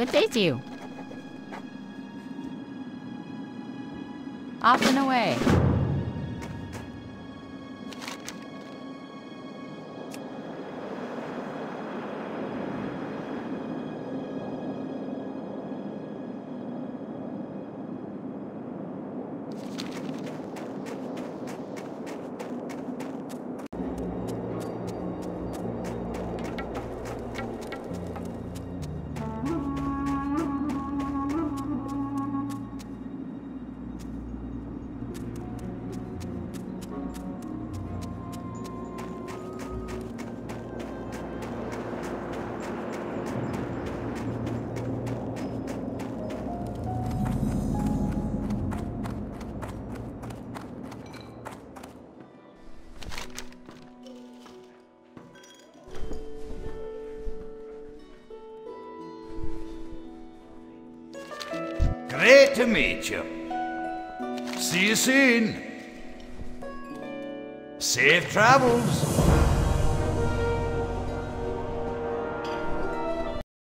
Good day to you. Off and away. Great to meet you. See you soon. Safe travels.